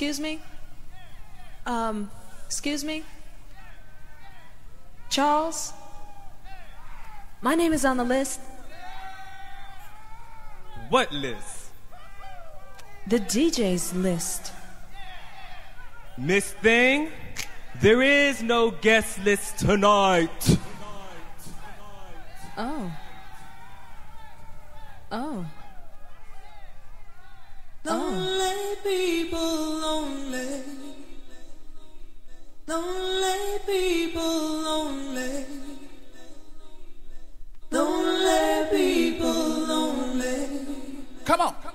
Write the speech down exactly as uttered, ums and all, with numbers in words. Excuse me? Um, excuse me? Charles? My name is on the list. What list? The D J's list. Miss Thing, there is no guest list tonight. Oh. Oh. Lonely people, lonely. Lonely people, lonely. Lonely people, lonely. Come on.